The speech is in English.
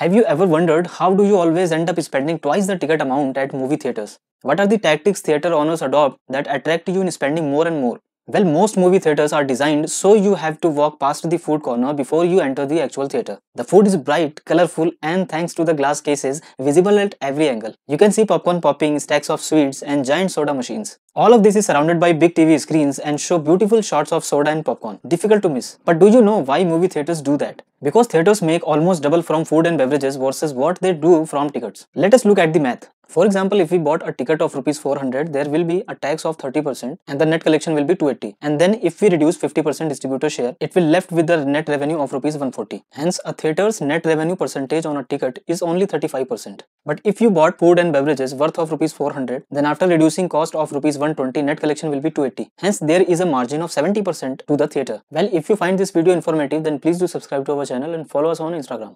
Have you ever wondered how do you always end up spending twice the ticket amount at movie theaters? What are the tactics theater owners adopt that attract you in spending more and more? Well, most movie theaters are designed so you have to walk past the food corner before you enter the actual theater. The food is bright, colorful, and thanks to the glass cases, visible at every angle. You can see popcorn popping, stacks of sweets, and giant soda machines. All of this is surrounded by big TV screens and show beautiful shots of soda and popcorn. Difficult to miss. But do you know why movie theaters do that? Because theaters make almost double from food and beverages versus what they do from tickets. Let us look at the math. For example, if we bought a ticket of ₹400, there will be a tax of 30% and the net collection will be 280. And then if we reduce 50% distributor share, it will left with the net revenue of ₹140. Hence, a theater's net revenue percentage on a ticket is only 35%. But if you bought food and beverages worth of ₹400, then after reducing cost of ₹120, net collection will be 280. Hence, there is a margin of 70% to the theater. Well, if you find this video informative, then please do subscribe to our channel and follow us on Instagram.